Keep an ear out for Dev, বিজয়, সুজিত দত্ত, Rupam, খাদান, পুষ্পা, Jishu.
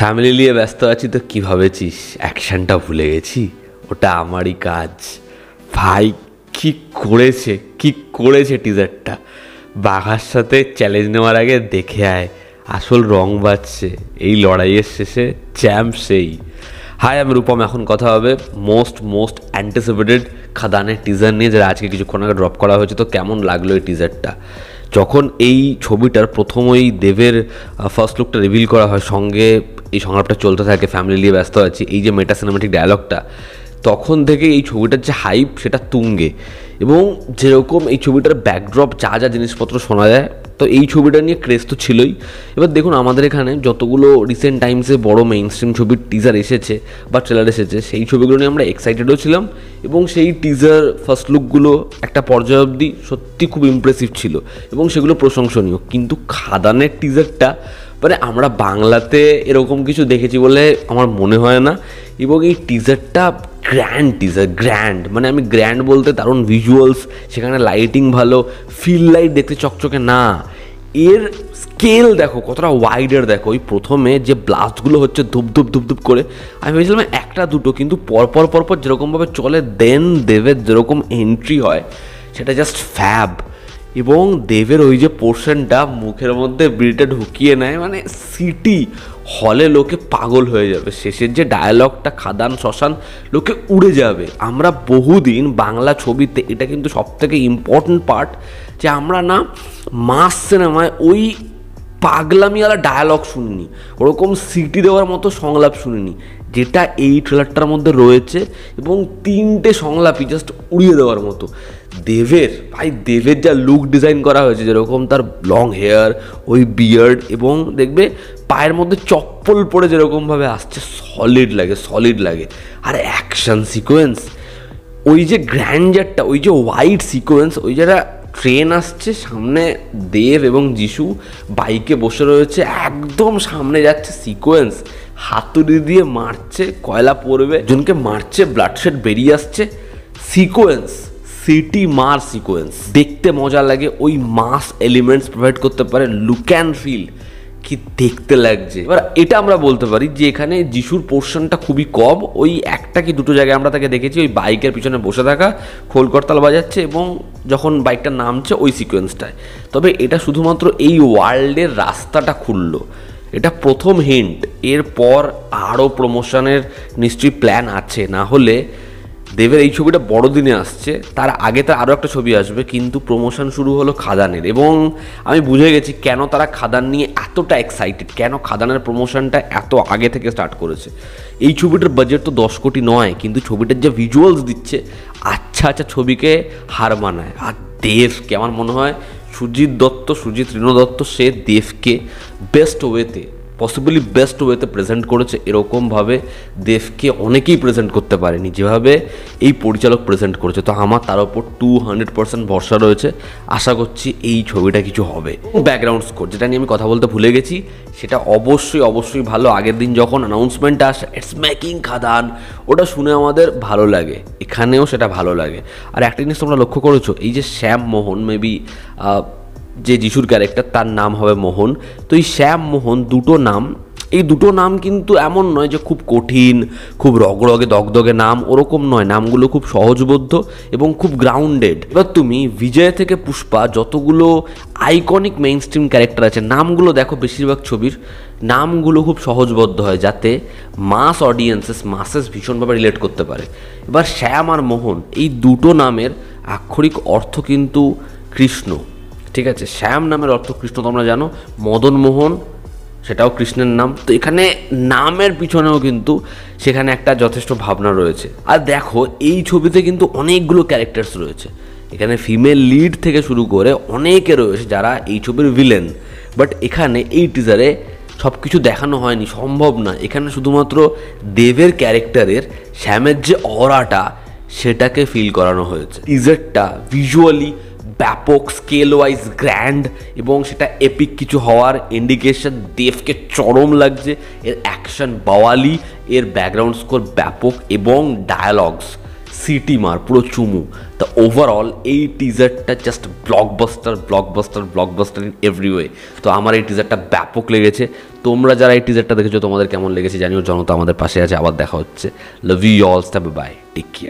Family নিয়ে ব্যস্ত আছি তো কী ভাবেছিস, অ্যাকশানটা ভুলে গেছি, ওটা আমারই কাজ। ভাই কী করেছে টিজারটা, বাঘার সাথে চ্যালেঞ্জ নেওয়ার আগে দেখে আয় আসল রং বাজছে। এই লড়াইয়ের শেষে চ্যাম্প সেই। হাই, আমি রূপম। এখন কথা হবে মোস্ট অ্যান্টিসিপেটেড খাদানের টিজার নিয়ে, যারা আজকে কিছুক্ষণ আগে ড্রপ করা হয়েছে। তো কেমন লাগলো এই টিজারটা? যখন এই ছবিটার প্রথম ওই দেবের ফার্স্ট লুকটা রিভিল করা হয়, সঙ্গে এই সংলাপটা চলতে থাকে, ফ্যামিলি নিয়ে ব্যস্ত আছি, এই যে মেটা সিনেমাটিক ডায়ালগটা, তখন থেকে এই ছবিটার যে হাইপ সেটা তুঙ্গে। এবং যেরকম এই ছবিটার ব্যাকড্রপ যা যা জিনিসপত্র শোনা যায়, তো এই ছবিটা নিয়ে ক্রেজ তো ছিলই। এবার দেখুন, আমাদের এখানে যতগুলো রিসেন্ট টাইমসে বড় মেইনস্ট্রিম ছবির টিজার এসেছে বা ট্রেলার এসেছে, সেই ছবিগুলো নিয়ে আমরা এক্সাইটেডও ছিলাম, এবং সেই টিজার ফার্স্ট লুকগুলো একটা পর্যায় অবধি সত্যি খুব ইমপ্রেসিভ ছিল এবং সেগুলো প্রশংসনীয়। কিন্তু খাদানের টিজারটা মানে আমরা বাংলাতে এরকম কিছু দেখেছি বলে আমার মনে হয় না। এবং এই টিজারটা গ্র্যান্ড, মানে আমি গ্র্যান্ড বলতে দারুণ ভিজুয়ালস, সেখানে লাইটিং ভালো, ফিল লাইট দেখতে চকচকে না, এর স্কেল দেখো কতটা ওয়াইডার। দেখো ওই প্রথমে যে ব্লাস্টগুলো হচ্ছে ধুপ করে, আমি ভেবেছিলাম একটা দুটো, কিন্তু পরপর যেরকমভাবে চলে, দেন দেবের যেরকম এন্ট্রি হয় সেটা জাস্ট ফ্যাব। এবং দেবের ওই যে পোর্শনটা মুখের মধ্যে বিড়িটা ঢুকিয়ে নেয়, মানে সিটি হলে লোকে পাগল হয়ে যাবে। শেষের যে ডায়ালগটা, খাদান শ্মশান, লোকে উড়ে যাবে। আমরা বহুদিন বাংলা ছবিতে, এটা কিন্তু সবথেকে ইম্পর্ট্যান্ট পার্ট, যে আমরা না মাস সিনেমায় ওই পাগলামিওয়ালা ডায়ালগ শুনিনি, ওরকম সিটি দেওয়ার মতো সংলাপ শুনিনি, যেটা এই ট্রেলারটার মধ্যে রয়েছে। এবং তিনটে সংলাপই জাস্ট উড়িয়ে দেওয়ার মতো। দেবের যা লুক ডিজাইন করা হয়েছে, যেরকম তার লং হেয়ার, ওই বিয়ার্ড, এবং দেখবে পায়ের মধ্যে চপ্পল পরে যেরকমভাবে আসছে, সলিড লাগে। আর অ্যাকশন সিকোয়েন্স, ওই যে গ্র্যান্ডারটা, ওই যে ওয়াইড সিকোয়েন্স, ওই যারা ট্রেন আসছে সামনে, দেব এবং যিশু বাইকে বসে রয়েছে, একদম সামনে যাচ্ছে, সিকোয়েন্স হাতুড়ি দিয়ে মারছে, কয়লা পড়বে, একজনকে মারছে, ব্লাডশেড বেরিয়ে আসছে, সিকোয়েন্স সিটি মার সিকোয়েন্স, দেখতে মজা লাগে। ওই মাস এলিমেন্টস প্রোভাইড করতে পারে, লুক অ্যান্ড ফিল কি দেখতে লাগছে। এবার এটা আমরা বলতে পারি যে এখানে যিশুর পোর্শনটা খুবই কম, ওই একটা কি দুটো জায়গায় আমরা তাকে দেখেছি ওই বাইকের পিছনে বসে থাকা, খোল করতাল বাজাচ্ছে, এবং যখন বাইকটা নামছে ওই সিকোয়েন্সটায়। তবে এটা শুধুমাত্র এই ওয়ার্ল্ডের রাস্তাটা খুললো, এটা প্রথম হিন্ট। এরপর আরও প্রমোশনের নিশ্চয়ই প্ল্যান আছে, না হলে দেবের এই ছবিটা বড়দিনে আসছে, তার আগে তার আরও একটা ছবি আসবে, কিন্তু প্রমোশন শুরু হলো খাদানের। এবং আমি বুঝে গেছি কেন তারা খাদান নিয়ে এতটা এক্সাইটেড, কেন খাদানের প্রমোশনটা এত আগে থেকে স্টার্ট করেছে। এই ছবিটার বাজেট তো 10 কোটি নয়, কিন্তু ছবিটার যে ভিজুয়ালস দিচ্ছে আচ্ছা ছবিকে হার মানায়। আর দেবকে আমার মনে হয় সুজিত দত্ত সে দেবকে বেস্ট ওয়েতে প্রেজেন্ট করেছে। এরকমভাবে দেবকে অনেকেই প্রেজেন্ট করতে পারেনি, যেভাবে এই পরিচালক প্রেজেন্ট করেছে। তো আমার তার ওপর 200% ভরসা রয়েছে, আশা করছি এই ছবিটা কিছু হবে। ব্যাকগ্রাউন্ড স্কোর, যেটা নিয়ে আমি কথা বলতে ভুলে গেছি, সেটা অবশ্যই ভালো। আগের দিন যখন অ্যানাউন্সমেন্ট আসে, ইটস মেকিং খাদান, ওটা শুনে আমাদের ভালো লাগে, এখানেও সেটা ভালো লাগে। আর একটা জিনিস তোমরা লক্ষ্য করেছো, এই যে শ্যাম মোহন, মেবি যে যিশুর ক্যারেক্টার, তার নাম হবে মোহন। তো এই শ্যাম মোহন এই দুটো নাম কিন্তু এমন নয় যে খুব কঠিন, খুব রগরগে দগদগে নাম, ওরকম নয়। নামগুলো খুব সহজবোধ্য এবং খুব গ্রাউন্ডেড। এবার তুমি বিজয় থেকে পুষ্পা, যতগুলো আইকনিক মেইনস্ট্রিম ক্যারেক্টার আছে, নামগুলো দেখো, বেশিরভাগ ছবির নামগুলো খুব সহজবদ্ধ হয়, যাতে মাস অডিয়েন্সেস, মাসেস ভীষণভাবে রিলেট করতে পারে। এবার শ্যাম আর মোহন, এই দুটো নামের আক্ষরিক অর্থ কিন্তু কৃষ্ণ, ঠিক আছে? শ্যাম নামের অর্থ কৃষ্ণ, তোমরা জানো। মদন মোহন, সেটাও কৃষ্ণের নাম। তো এখানে নামের পিছনেও কিন্তু সেখানে একটা যথেষ্ট ভাবনা রয়েছে। আর দেখো, এই ছবিতে কিন্তু অনেকগুলো ক্যারেক্টার্স রয়েছে, এখানে ফিমেল লিড থেকে শুরু করে অনেকে রয়েছে যারা এই ছবির ভিলেন, বাট এখানে এই টিজারে সব কিছু দেখানো হয়নি, সম্ভব না। এখানে শুধুমাত্র দেবের ক্যারেক্টারের, শ্যামের যে অরাটা, সেটাকে ফিল করানো হয়েছে। টিজারটা ভিজুয়ালি ব্যাপক, স্কেল ওয়াইজ গ্র্যান্ড, এবং সেটা এপিক কিছু হওয়ার ইন্ডিকেশন। দেবকে চরম লাগছে, এর অ্যাকশন বাওয়ালি, এর ব্যাকগ্রাউন্ড স্কোর ব্যাপক, এবং ডায়ালগস সিটি মার, পুরো চুমু। তা ওভারঅল এই টিজারটা জাস্ট ব্লকবাস্টার ইন এভরিওয়ে। তো আমার এই টিজারটা ব্যাপক লেগেছে। তোমরা যারা এই টিজারটা দেখেছো তোমাদের কেমন লেগেছে জানিও, জনতা আমাদের পাশে আছে। আবার দেখা হচ্ছে, love you alls, bye, take care.